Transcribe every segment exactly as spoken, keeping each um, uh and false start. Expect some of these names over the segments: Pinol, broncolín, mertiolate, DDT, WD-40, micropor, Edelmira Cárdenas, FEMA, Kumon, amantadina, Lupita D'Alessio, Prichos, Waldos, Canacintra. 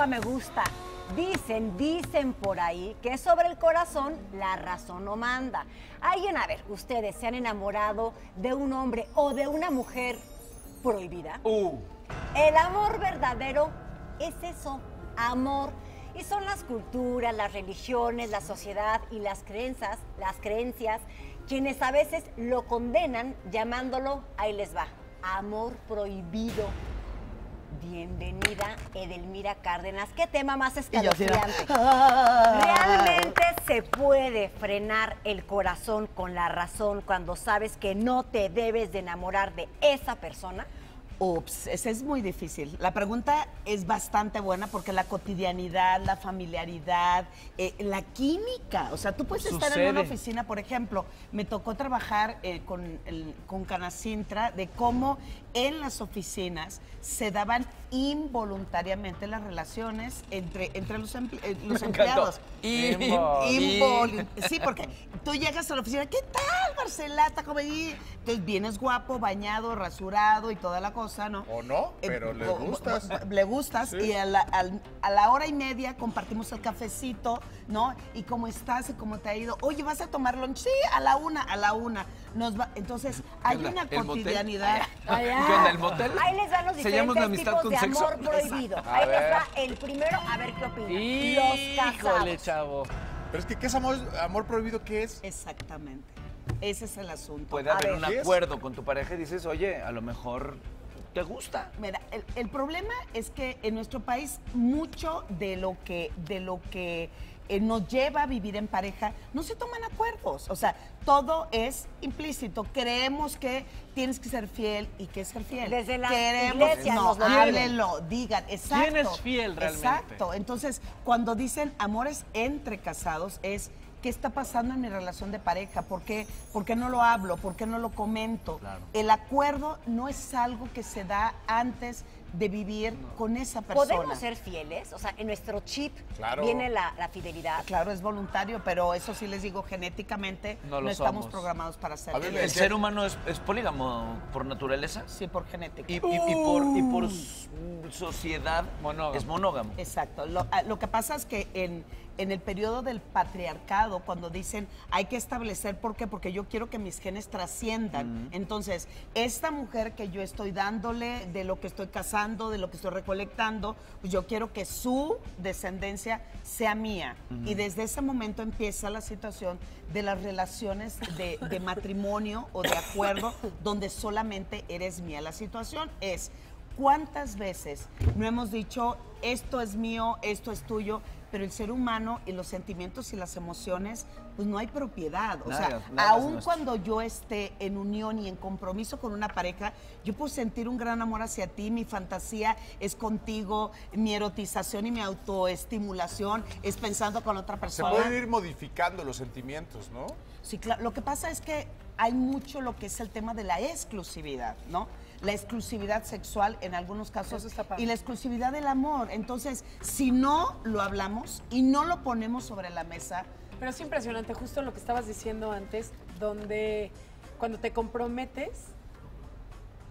rumba me gusta. Dicen, dicen por ahí que sobre el corazón la razón no manda. Alguien, a ver, ¿ustedes se han enamorado de un hombre o de una mujer prohibida? Uh. El amor verdadero es eso, amor. Y son las culturas, las religiones, la sociedad y las creencias, las creencias, quienes a veces lo condenan llamándolo, ahí les va, amor prohibido. Bienvenida, Edelmira Cárdenas. ¿Qué tema más escalofriante? ¿Realmente se puede frenar el corazón con la razón cuando sabes que no te debes de enamorar de esa persona? Ups, esa es muy difícil. La pregunta es bastante buena porque la cotidianidad, la familiaridad, eh, la química. O sea, tú puedes Sucede. estar en una oficina, por ejemplo, me tocó trabajar eh, con, el, con Canacintra de cómo en las oficinas se daban involuntariamente las relaciones entre, entre los, empl, eh, los empleados. Involuntariamente. Sí, porque tú llegas a la oficina, ¿qué tal, Marcelata? ¿Cómo allí? Entonces vienes guapo, bañado, rasurado y toda la cosa. ¿No? O no, pero eh, le o, gustas. Le gustas sí. y a la, a, a la hora y media compartimos el cafecito, ¿no? Y cómo estás y cómo te ha ido. Oye, ¿vas a tomar lunch? Sí, a la una, a la una. Nos va... Entonces, hay una cotidianidad. Ay, ay. ¿Qué onda, el motel? Ahí les dan los diferentes tipos con de sexo. amor prohibido. A Ahí ver. les va el primero, a ver qué opinan. Híjole, los casados. Chavo. Pero es que, ¿qué es amor, amor prohibido? ¿Qué es? Exactamente. Ese es el asunto. Puede a haber ver. un acuerdo con tu pareja y dices, oye, a lo mejor... ¿Te gusta? Mira, el, el problema es que en nuestro país mucho de lo que, de lo que eh, nos lleva a vivir en pareja no se toman acuerdos. O sea, todo es implícito. Creemos que tienes que ser fiel y que es ser fiel. Desde la Queremos, iglesia. No, nos háblenlo, digan. Exacto. ¿Quién es fiel realmente? Exacto. Entonces, cuando dicen amores entre casados es... ¿Qué está pasando en mi relación de pareja? ¿Por qué, ¿Por qué no lo hablo? ¿Por qué no lo comento? Claro. El acuerdo no es algo que se da antes de vivir no. con esa persona. ¿Podemos ser fieles? O sea, en nuestro chip claro. viene la, la fidelidad. Claro, es voluntario, pero eso sí les digo, genéticamente no, no estamos programados para ser fieles. ¿El ser humano es, es polígamo por naturaleza? Sí, por genética. Y, y, y por, y por sociedad monógamo. es monógamo. Exacto. Lo, lo que pasa es que en... En el periodo del patriarcado, cuando dicen hay que establecer por qué, porque yo quiero que mis genes trasciendan. Mm. Entonces, esta mujer que yo estoy dándole, de lo que estoy cazando, de lo que estoy recolectando, pues yo quiero que su descendencia sea mía. Mm. Y desde ese momento empieza la situación de las relaciones de, de matrimonio o de acuerdo, donde solamente eres mía. La situación es, ¿cuántas veces no hemos dicho esto es mío, esto es tuyo? Pero el ser humano y los sentimientos y las emociones, pues no hay propiedad. O nada, sea, nada aun cuando yo esté en unión y en compromiso con una pareja, yo puedo sentir un gran amor hacia ti, mi fantasía es contigo, mi erotización y mi autoestimulación es pensando con otra persona. Se pueden ir modificando los sentimientos, ¿no? Sí, claro. Lo que pasa es que hay mucho lo que es el tema de la exclusividad, ¿no? La exclusividad sexual en algunos casos y la exclusividad del amor. Entonces, si no lo hablamos y no lo ponemos sobre la mesa... Pero es impresionante, justo lo que estabas diciendo antes, donde cuando te comprometes,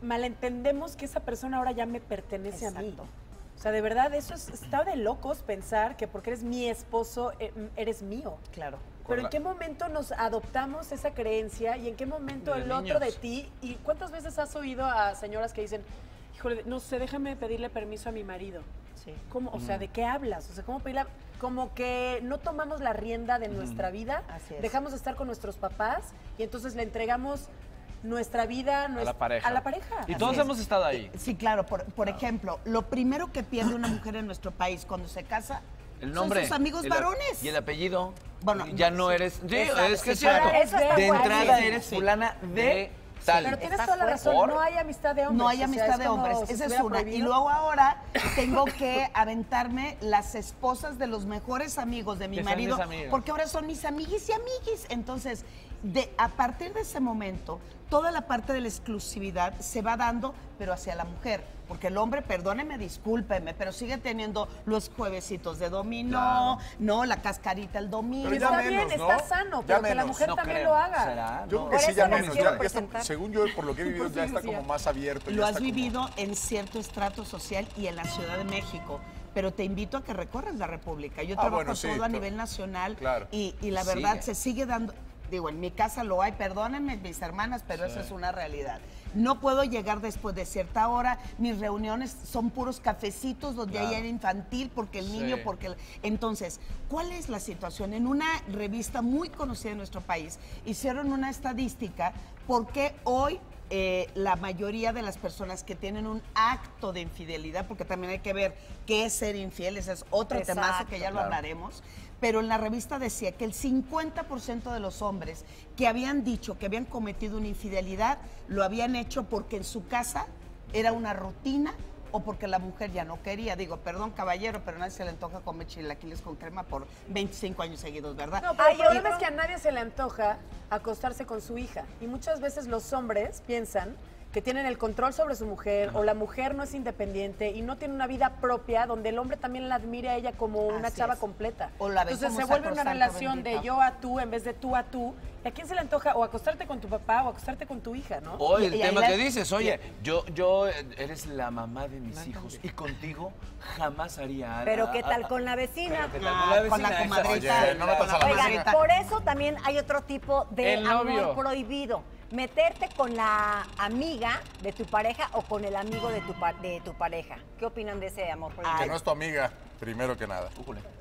malentendemos que esa persona ahora ya me pertenece Exacto. a mí. O sea, de verdad, eso es, está de locos pensar que porque eres mi esposo, eres mío. Claro. Pero ¿en qué momento nos adoptamos esa creencia y en qué momento el niños. otro de ti? ¿Y cuántas veces has oído a señoras que dicen, híjole, no sé, déjame pedirle permiso a mi marido? Sí. ¿Cómo? O mm. sea, ¿de qué hablas? O sea, ¿cómo pedirle? Como que no tomamos la rienda de nuestra mm. vida, Así es. dejamos de estar con nuestros papás y entonces le entregamos... Nuestra vida, nuestra, a, la pareja. a la pareja. Y Así todos es. hemos estado ahí. Sí, claro. Por, por claro. ejemplo, lo primero que pierde una mujer en nuestro país cuando se casa el nombre, son sus amigos el, varones. Y el apellido. Bueno, ya no sí. eres... Sí, Exacto. es que sí, es cierto. De entrada sí. eres fulana sí. de... Sí, pero tienes toda la razón, por... no hay amistad de hombres. No hay amistad o sea, es de hombres, esa es una. Prohibido. Y luego ahora tengo que aventarme las esposas de los mejores amigos de mi que marido, porque ahora son mis amiguis y amiguis. Entonces, de, a partir de ese momento, toda la parte de la exclusividad se va dando, pero hacia la mujer. Porque el hombre, perdóneme, discúlpeme, pero sigue teniendo los juevesitos de dominó, claro. no, la cascarita el domingo. Está menos, bien, ¿no? está sano, pero ya que menos. la mujer no también creo. lo haga. ¿Será? Yo no. creo que sí, ya menos. Ya, ya está, según yo, por lo que he vivido, ya está como más abierto. Lo has vivido como... en cierto estrato social y en la Ciudad de México. pero te invito a que recorras la República. Yo ah, trabajo bueno, sí, todo a nivel nacional, claro. y, y la verdad sigue. se sigue dando... Digo, en mi casa lo hay, perdónenme mis hermanas, pero sí. eso es una realidad. No puedo llegar después de cierta hora, mis reuniones son puros cafecitos donde claro. hay área infantil, porque el sí. niño, porque... El... Entonces, ¿cuál es la situación? En una revista muy conocida en nuestro país, hicieron una estadística porque hoy... Eh, la mayoría de las personas que tienen un acto de infidelidad, porque también hay que ver qué es ser infiel, ese es otro temazo que ya lo claro. hablaremos, pero en la revista decía que el cincuenta por ciento de los hombres que habían dicho que habían cometido una infidelidad, lo habían hecho porque en su casa era una rutina o porque la mujer ya no quería. Digo, perdón, caballero, pero a nadie se le antoja comer chilaquiles con crema por veinticinco años seguidos, ¿verdad? No, pero el problema es que a nadie se le antoja acostarse con su hija. Y muchas veces los hombres piensan que tienen el control sobre su mujer, o la mujer no es independiente y no tiene una vida propia donde el hombre también la admire a ella como una chava completa. Entonces se vuelve una relación de yo a tú en vez de tú a tú. ¿Y a quién se le antoja o acostarte con tu papá o acostarte con tu hija, no? O el tema que dices, oye, yo, yo eres la mamá de mis hijos y contigo jamás haría algo. Pero qué tal con la vecina, con la comadrita. Oigan, por eso también hay otro tipo de amor prohibido. Meterte con la amiga de tu pareja o con el amigo de tu, pa de tu pareja. ¿Qué opinan de ese amor? Que no es tu amiga, primero que nada.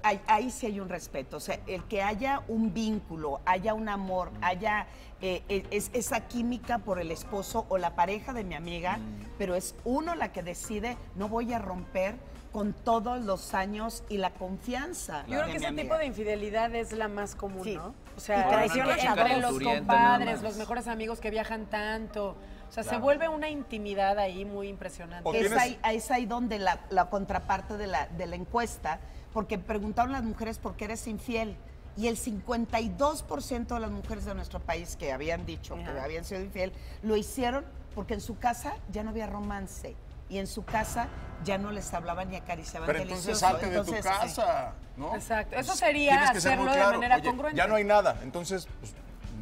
Ahí, ahí sí hay un respeto. O sea, el que haya un vínculo, haya un amor, mm. haya eh, es, esa química por el esposo o la pareja de mi amiga, mm. pero es uno la que decide, no voy a romper con todos los años y la confianza. Yo creo que ese amiga. tipo de infidelidad es la más común, sí. ¿no? O sea, traición entre los compadres, los mejores amigos que viajan tanto. O sea, claro. se vuelve una intimidad ahí muy impresionante. Es ahí, es ahí donde la, la contraparte de la, de la encuesta, porque preguntaron las mujeres por qué eres infiel. Y el cincuenta y dos por ciento de las mujeres de nuestro país que habían dicho Ajá. que habían sido infiel, lo hicieron porque en su casa ya no había romance. Y en su casa ya no les hablaban ni acariciaban. Pero entonces salte de entonces, tu casa, sí. ¿no? Exacto, eso sería hacerlo claro. de manera Oye, congruente. Ya no hay nada, entonces pues,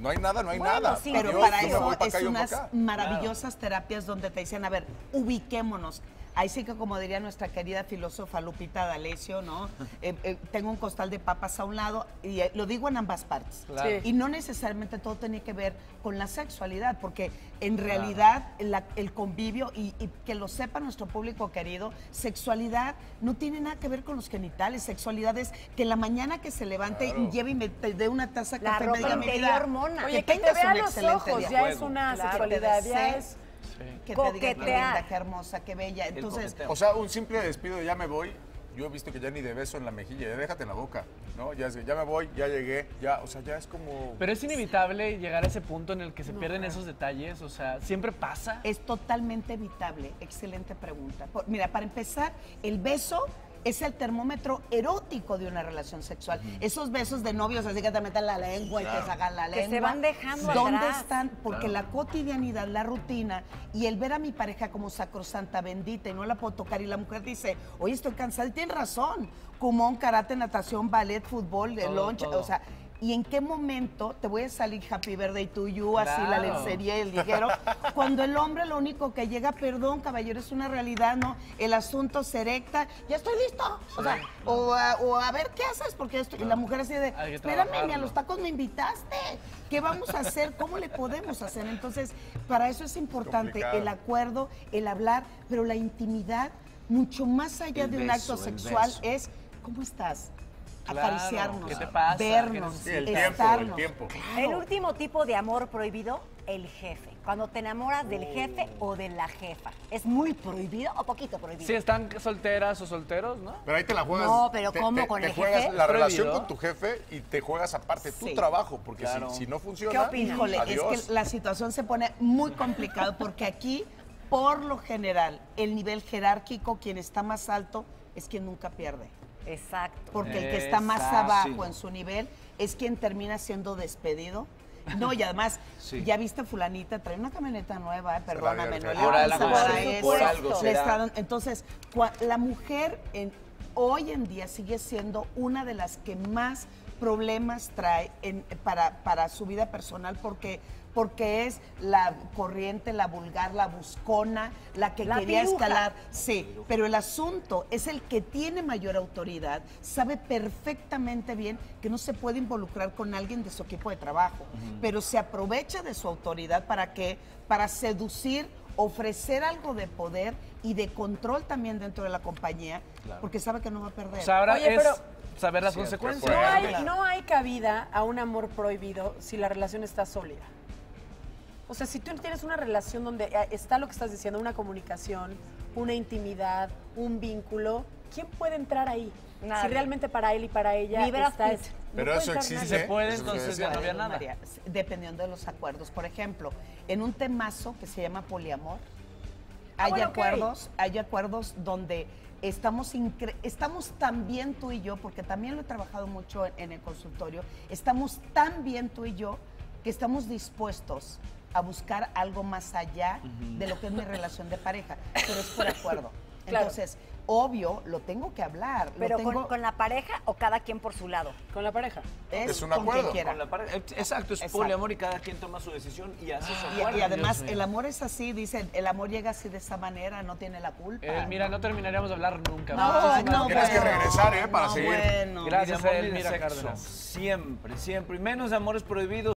no hay nada, no hay bueno, nada. Sí, pero Adiós, para eso para es acá, unas maravillosas claro. terapias donde te dicen, a ver, ubiquémonos. Ahí sí que, como diría nuestra querida filósofa Lupita D'Alessio, ¿no? Eh, eh, tengo un costal de papas a un lado, y eh, lo digo en ambas partes. Claro. Sí. Y no necesariamente todo tiene que ver con la sexualidad, porque en claro. realidad la, el convivio, y, y que lo sepa nuestro público querido, sexualidad no tiene nada que ver con los genitales. Sexualidad es que la mañana que se levante, claro. lleve y me dé una taza de café y me diga, mira, hormona. Oye, que, que te vea los ojos, día. ya Juego. es una claro, sexualidad, ya es... Sí. Que te diga, qué linda, qué hermosa, qué bella. Entonces, o sea, un simple despido, ya me voy. Yo he visto que ya ni de beso en la mejilla, ya déjate en la boca, ¿no? Ya, ya me voy, ya llegué, ya, o sea, ya es como... Pero es inevitable llegar a ese punto en el que se no, pierden no. esos detalles, o sea, ¿siempre pasa? Es totalmente evitable, excelente pregunta. Por, mira, para empezar, el beso... es el termómetro erótico de una relación sexual. Mm. Esos besos de novios, así que te metan la lengua claro. y te sacan la lengua. Que se van dejando ¿Dónde atrás? están? Porque claro. la cotidianidad, la rutina y el ver a mi pareja como sacrosanta, bendita, y no la puedo tocar, y la mujer dice, oye, estoy cansada, y tiene razón. Kumon, karate, natación, ballet, fútbol, todo, lunch, todo. o sea... ¿Y en qué momento te voy a salir happy birthday to you, claro. así la lencería y el ligero? Cuando el hombre lo único que llega, perdón, caballero, es una realidad, ¿no? El asunto se erecta, ya estoy listo. Sí, o sea, claro. o, a, o a ver qué haces, porque estoy... claro. la mujer así de, espérame, ni a los tacos me invitaste. ¿Qué vamos a hacer? ¿Cómo le podemos hacer? Entonces, para eso es importante Complicado. el acuerdo, el hablar, pero la intimidad, mucho más allá el de beso, un acto sexual, es ¿cómo estás? Claro, acariciarnos, ¿qué te pasa? vernos, sí, el estarnos. Tiempo, el, tiempo. Claro. El último tipo de amor prohibido, el jefe. Cuando te enamoras del jefe oh. o de la jefa. ¿Es muy prohibido o poquito prohibido? Sí, están solteras o solteros, ¿no? Pero ahí te la juegas. No, pero te, ¿cómo te, con te el juegas jefe? La relación prohibido? con tu jefe y te juegas aparte sí. tu trabajo, porque claro. si, si no funciona... ¿Qué opinas? Híjole, adiós. Es que la situación se pone muy complicada, porque aquí, por lo general, el nivel jerárquico, quien está más alto, es quien nunca pierde. Exacto. Porque el que está más Exacto. abajo en su nivel es quien termina siendo despedido. No, y además, sí. ya viste a fulanita, trae una camioneta nueva, eh, perdóname, no la Entonces, la mujer en, hoy en día sigue siendo una de las que más problemas trae en, para, para su vida personal, porque, porque es la corriente, la vulgar, la buscona, la que la quería piruja. escalar. Sí, pero el asunto es el que tiene mayor autoridad, sabe perfectamente bien que no se puede involucrar con alguien de su equipo de trabajo, uh-huh. pero se aprovecha de su autoridad para que, para seducir, ofrecer algo de poder y de control también dentro de la compañía, claro. porque sabe que no va a perder. O sea, ahora Oye, es pero saber las cierto, consecuencias. No hay, no hay cabida a un amor prohibido si la relación está sólida. O sea, si tú tienes una relación donde está lo que estás diciendo, una comunicación, una intimidad, un vínculo, ¿quién puede entrar ahí? Nada. Si realmente para él y para ella está eso. Pero no eso existe. Se puede, eso entonces ya no había nada. María, dependiendo de los acuerdos. Por ejemplo, en un temazo que se llama poliamor, ah, hay, bueno, acuerdos, okay. hay acuerdos donde estamos, estamos tan bien tú y yo, porque también lo he trabajado mucho en, en el consultorio, estamos tan bien tú y yo que estamos dispuestos a buscar algo más allá uh-huh. de lo que es mi relación de pareja, pero es por acuerdo. Claro. Entonces, obvio, lo tengo que hablar. ¿Pero tengo... con, con la pareja o cada quien por su lado? Con la pareja. Es, es un acuerdo. Con con la pareja. Exacto, es Exacto. poliamor y cada quien toma su decisión y hace su acuerdo. Y, y además, el amor es así, dicen, el amor llega así de esa manera, no tiene la culpa. Eh, mira, no. no terminaríamos de hablar nunca. No, no, Tienes bueno, que regresar, ¿eh? Para no, seguir. Bueno. Gracias, Edelmira Cárdenas. Siempre, siempre. Y menos amores prohibidos.